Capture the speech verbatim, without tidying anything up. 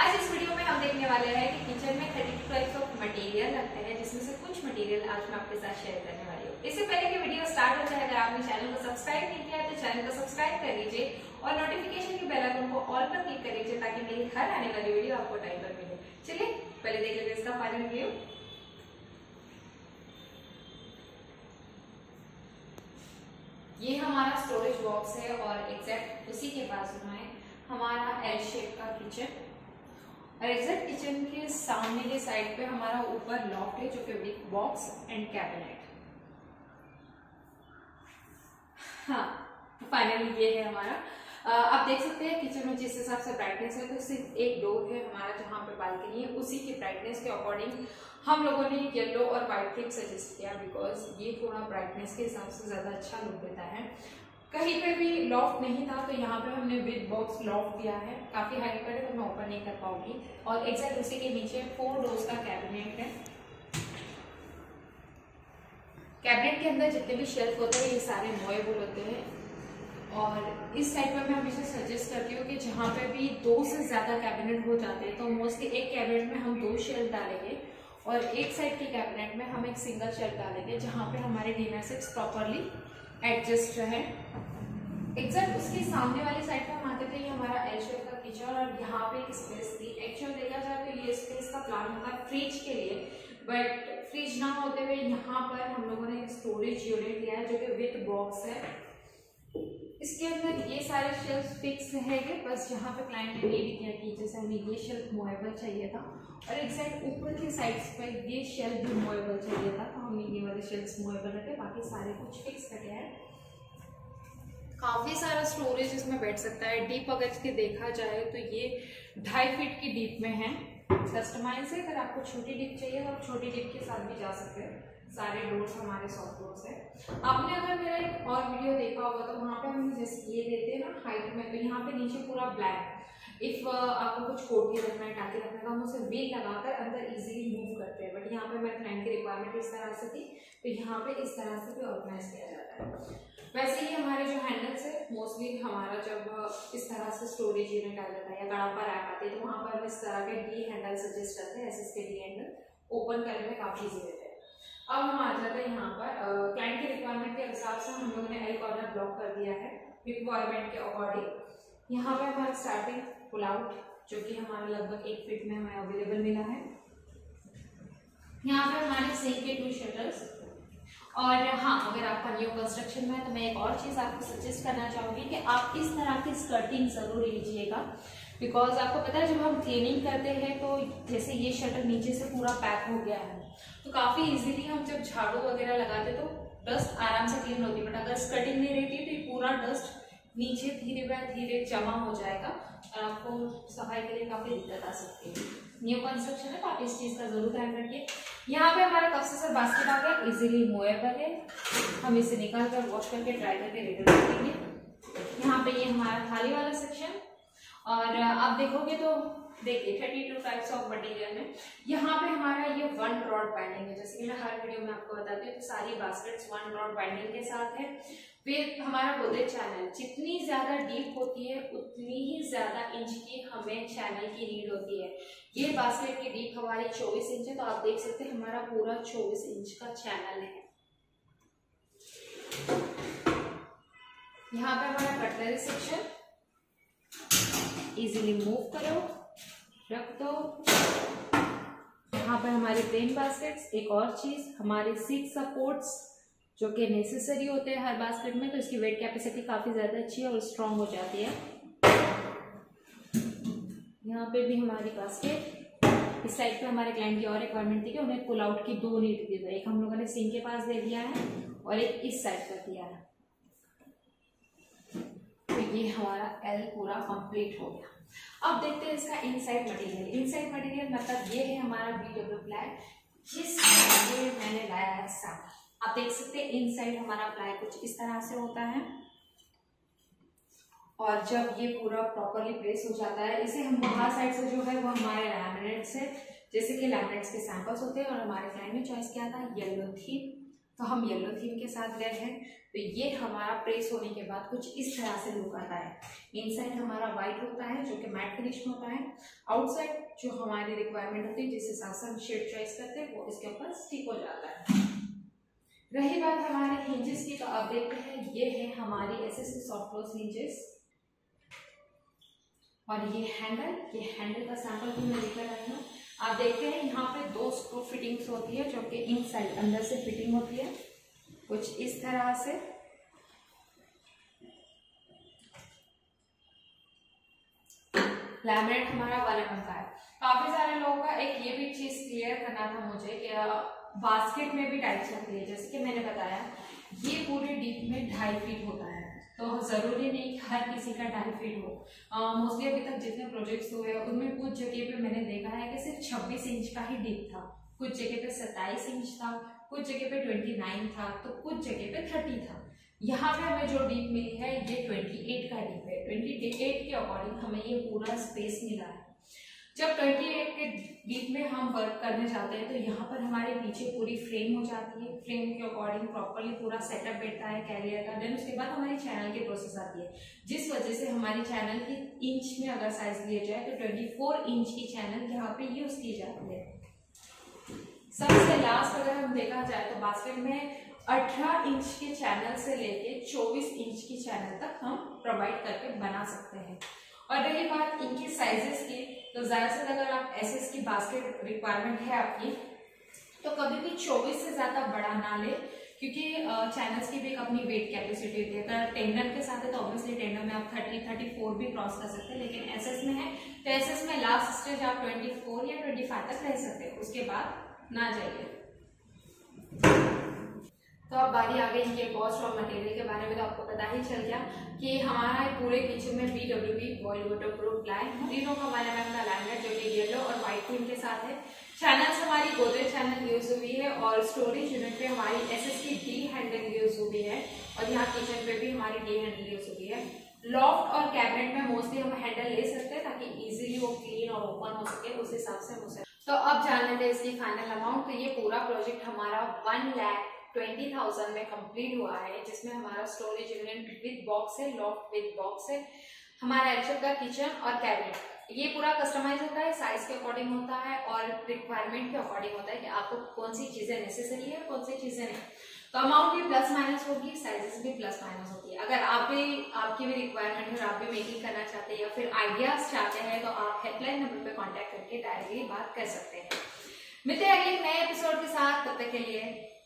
आज इस वीडियो में हम देखने वाले हैं कि किचन में thirty two types of material लगते हैं, जिसमें से कुछ मटेरियल आज मैं आपके साथ शेयर करने वाली हूँ। इससे पहले कि वीडियो स्टार्ट हो जाए, अगर आपने चैनल को सब्सक्राइब नहीं किया है तो चैनल को सब्सक्राइब कर लीजिए और नोटिफिकेशन के बेल आइकन को ऑल पर क्लिक कर लीजिए ताकि मेरी हर आने वाली वीडियो आपको टाइम पर मिले। चलिए पहले देख लेते हैं इसका फाइनल रिव्यू। ये हमारा स्टोरेज बॉक्स है और एग्जैक्ट उसी के पास में हमारा एल शेप का किचन और एग्जैक्ट किचन के सामने के साइड पे हमारा ऊपर लॉफ्ट है जो फैब्रिक बॉक्स एंड कैबिनेट। हाँ, तो फाइनली ये है हमारा। आ, आप देख सकते हैं किचन में जिस हिसाब से ब्राइटनेस है तो सिर्फ एक डोर है हमारा जहाँ पे बालकनी है, उसी की ब्राइटनेस के अकॉर्डिंग हम लोगों ने येलो और व्हाइट थीम सजेस्ट किया बिकॉज ये थोड़ा ब्राइटनेस के हिसाब से ज़्यादा अच्छा लुक देता है। कहीं पे भी लॉफ्ट नहीं था तो यहाँ पे हमने विद बॉक्स लॉफ्ट दिया है। काफ़ी हाई पर है तो मैं ओपन नहीं कर पाऊंगी। और एग्जैक्ट उसी के नीचे फोर डोर्स का कैबिनेट है। कैबिनेट के अंदर जितने भी शेल्फ होते हैं ये सारे मोएबल होते हैं। और इस साइड पर मैं हमेशा सजेस्ट करती हूँ कि जहाँ पे भी दो से ज़्यादा कैबिनेट हो जाते हैं तो मोस्टली एक कैबिनेट में हम दो शेल्फ डालेंगे और एक साइड के कैबिनेट में हम एक सिंगल शेल्फ डालेंगे जहाँ पे हमारे डिनर सेट्स प्रॉपरली एडजस्ट रहे। एग्जैक्ट उसके सामने वाली साइड पे हम आते थे, ये हमारा एल शेप का किचन और यहाँ पे एक स्पेस थी। एक्चुअल देखा जाए तो ये स्पेस का प्लान होता है फ्रिज के लिए, बट फ्रिज ना होते हुए यहाँ पर हम लोगों ने एक स्टोरेज यूनिट लिया है जो कि विथ बॉक्स है। इसके अंदर ये सारे शेल्फ फिक्स रहेंगे, बस यहाँ पे क्लाइंट ने नीड किया कि जैसे हमें ये शेल्फ मूवेबल चाहिए था और एग्जैक्ट ऊपर के साइड्स पर ये शेल्फ भी मूवेबल चाहिए था तो हमने ये वाले शेल्फ मूवेबल रखे, बाकी सारे कुछ फिक्स रखे हैं। काफ़ी सारा स्टोरेज इसमें बैठ सकता है। डीप अगर इसके देखा जाए तो ये ढाई फीट की डीप में है। कस्टमाइज है, अगर आपको छोटी डीप चाहिए तो आप छोटी डीप के साथ भी जा सकते हैं। सारे डोर्स हमारे सॉफ्ट डोर्स हैं। आपने अगर मेरा एक और वीडियो देखा होगा तो वहाँ पे हम जैसे ये देते हैं ना हाइट में, तो यहाँ पे नीचे पूरा ब्लैक। इफ आपको कुछ कोटी रखना है, टाके रखना है, हम उसे व्हील लगाकर अंदर इजीली मूव करते हैं। बट यहाँ पे मेरे फ्रेंड की रिक्वायरमेंट इस तरह से थी तो यहाँ पे इस तरह से भी ऑर्गेनाइज किया जाता है। वैसे ही हमारे जो हैंडल्स है मोस्टली हमारा जब इस तरह से स्टोरेज यूनिट आ जाता है या गड़ा पर रैक आती है तो वहाँ पर हम इस तरह के डी हैंडल सजेस्ट करते हैं। ऐसे इसके डी हैंडल ओपन करने में काफ़ी ईजी रहता है। अब हम आ जाते हैं यहाँ पर क्लाइंट की रिक्वायरमेंट के हिसाब से हम लोगों ने एल कॉर्नर ब्लॉक कर दिया है रिक्वायरमेंट के अकॉर्डिंग। यहाँ पर हमारा स्टार्टिंग पुल आउट जो कि हमारा लगभग एक फीट में हमें अवेलेबल मिला है। यहाँ पर हमारे सिंक के टू शटर्स। और हाँ, अगर आपका न्यू कंस्ट्रक्शन में है तो मैं एक और चीज़ आपको सजेस्ट करना चाहूँगी कि आप इस तरह की स्कर्टिंग ज़रूर लीजिएगा बिकॉज आपको पता है जब हम क्लीनिंग करते हैं तो जैसे ये शटर नीचे से पूरा पैक हो गया है तो काफ़ी इजीली हम जब झाड़ू वगैरह लगाते तो डस्ट आराम से क्लीन होती है। बट अगर स्कर्टिंग नहीं रहती तो ये पूरा डस्ट नीचे धीरे बाय धीरे जमा हो जाएगा और आपको सफाई के लिए काफ़ी दिक्कत आ सकती है। न्यू कंस्ट्रक्शन है तो आप इस चीज़ का जरूर ध्यान रखिए। यहाँ पे हमारा कप्स बास्केट आ गया, इजीली मूवेबल है। हम इसे निकाल कर वॉश करके ड्राई करके रिटर्न कर देंगे। यहाँ पे ये हमारा थाली वाला सेक्शन और आप देखोगे तो देखिए thirty two types of material में यहाँ पे हमारा ये वन रॉड बाइंडिंग है। जैसे कि मैं हर वीडियो में आपको बताती हूँ तो सारी बास्केट्स वन रॉड बाइंडिंग के साथ है। फिर हमारा गोदरेज चैनल जितनी ज़्यादा डीप होती है उतनी ही ज़्यादा इंच की हमें चैनल की नीड होती है। ये बास्केट की डीप हमारी चौबीस इंच है तो आप देख सकते हैं हमारा पूरा चौबीस इंच का चैनल है। यहाँ पे हमारा कटलरी सेक्शन, इजीली मूव करो, रख दो। यहाँ पर हमारे प्लेन बास्केट्स। एक और चीज़, हमारे सिक्स सपोर्ट्स जो कि नेसेसरी होते हैं हर बास्केट में तो इसकी वेट कैपेसिटी काफ़ी ज़्यादा अच्छी और स्ट्रांग हो जाती है। यहाँ पे भी हमारी बास्केट। इस साइड पे हमारे क्लाइंट की और रिक्वायरमेंट थी कि उन्हें पुल आउट की दो नीड दी थी, एक हम लोगों ने सिंक के पास दे दिया है और एक इस साइड पर दिया है। तो ये हमारा एल पूरा कंप्लीट हो गया। अब देखते हैं इसका इनसाइड मटेरियल। इनसाइड मटेरियल मतलब ये है हमारा बी डब्ल्यू प्लाई जिसके लिए मैंने लाया है साथ। आप देख सकते हैं इनसाइड हमारा प्लाई कुछ इस तरह से होता है और जब ये पूरा प्रॉपरली प्लेस हो जाता है इसे हम बाहर साइड से जो है वो हमारे लैमिनेट्स है। जैसे कि लैमिनेट्स के सैंपल्स होते हैं और हमारे क्लाइंट ने चॉइस किया था येलो थीम तो हम येलो थीम के साथ गए हैं। तो ये हमारा प्रेस होने के बाद कुछ इस तरह से लुक आता है। इनसाइड हमारा व्हाइट होता है जो कि मैट फिनिश होता है, आउटसाइड जो हमारी रिक्वायरमेंट होती है जिसके साथ साथ शेड चॉइस करते हैं वो इसके ऊपर स्टिक हो जाता है। रही बात हमारे हिंजेस की, तो आप देखते हैं ये है हमारी एसएस सॉफ्ट क्लोज हिंजेस और ये हैंडल, ये हैंडल का सैंपल भी मैं लेकर आई हूँ। आप देखते हैं यहाँ पे दो स्क्रू फिटिंग्स होती है जो कि इनसाइड अंदर से फिटिंग होती है कुछ इस तरह से। लैमिनेट हमारा वाला बनता है। काफी सारे लोगों का एक ये भी चीज क्लियर करना था मुझे कि बास्केट में भी टाइप्स होती है, जैसे कि मैंने बताया ये पूरे डीप में ढाई फीट होता है, तो जरूरी नहीं हर किसी का ढाई फीट हो। मोस्टली अभी तक जितने प्रोजेक्ट्स हुए हैं उनमें कुछ जगह पे मैंने देखा है कि सिर्फ छब्बीस इंच का ही डीप था, कुछ जगह पे सत्ताईस इंच था, कुछ जगह पे ट्वेंटी नाइन था, तो कुछ जगह पे थर्टी था। यहाँ पे हमें जो डीप मिली है ये अट्ठाईस का डीप है। अट्ठाईस के अकॉर्डिंग हमें ये पूरा स्पेस मिला है। जब अट्ठाईस के डीप में हम वर्क करने जाते हैं तो यहाँ पर हमारे पीछे पूरी फ्रेम हो जाती है। फ्रेम के अकॉर्डिंग प्रॉपरली पूरा सेटअप बैठता है कैरियर का। देन उसके बाद हमारी चैनल की प्रोसेस आती है, जिस वजह से हमारी चैनल की इंच में अगर साइज लिया जाए तो ट्वेंटी फोर इंच की चैनल यहाँ पे यूज की जाती है। सबसे लास्ट अगर हम देखा जाए तो बास्केट में अठारह इंच के चैनल से लेके चौबीस इंच की चैनल तक हम प्रोवाइड करके बना सकते हैं। और रही बात इनके साइजेस की, तो ज़्यादा से अगर आप एसएस की बास्केट रिक्वायरमेंट है आपकी तो कभी भी चौबीस से ज़्यादा बड़ा ना ले, क्योंकि चैनल्स की भी एक अपनी वेट कैपेसिटी होती है। अगर टेंडर के साथ है तो ऑब्वियसली टेंडर में आप थर्टी थर्टी फोर भी क्रॉस कर सकते हैं, लेकिन एसएस में है तो एसएस में लास्ट स्टेज आप ट्वेंटी फोर या ट्वेंटी फाइव तक रह सकते हैं, उसके बाद ना जाइए। तो अब बारी आ गई ये कॉस्ट और मटेरियल के बारे में। तो आपको पता ही चल गया कि हमारा पूरे किचन में B W B boil water proof line तीनों का हमारे मैम का लाइन है जो कि येलो और व्हाइट थीम के साथ है। चैनल्स हमारी गोदरेज चैनल यूज हुई है और स्टोरेज यूनिट पे हमारी एस एस की डी हैंडल यूज हुई है और यहाँ किचन पे भी हमारी डी हैंडल यूज हुई है। लॉफ्ट और कैबिनेट में मोस्टली हम हैंडल ले सकते हैं ताकि इजीली वो क्लीन और ओपन हो सके, उस हिसाब से हम। तो अब जान लेते हैं इसकी फाइनल अमाउंट। तो ये पूरा प्रोजेक्ट हमारा वन लैख ट्वेंटी थाउजेंड में कंप्लीट हुआ है, जिसमें हमारा स्टोरेज यूनिट विद बॉक्स है, लॉफ्ट विद बॉक्स है, हमारा एल-शेप का किचन और कैबिनेट। ये पूरा कस्टमाइज होता है, साइज के अकॉर्डिंग होता है और रिक्वायरमेंट के अकॉर्डिंग होता है कि आपको कौन सी चीजें नेसेसरी है कौन सी चीजें नहीं। तो अमाउंट भी प्लस माइनस होगी, साइजेस भी प्लस माइनस होगी। अगर आप भी आपकी भी रिक्वायरमेंट है, आप भी मेकिंग करना चाहते हैं या फिर आइडियाज चाहते हैं तो आप हेल्पलाइन नंबर पर कॉन्टैक्ट करके डायरेक्टली बात कर सकते हैं। मिलते हैं अगले नए एपिसोड के साथ, तब तक के लिए।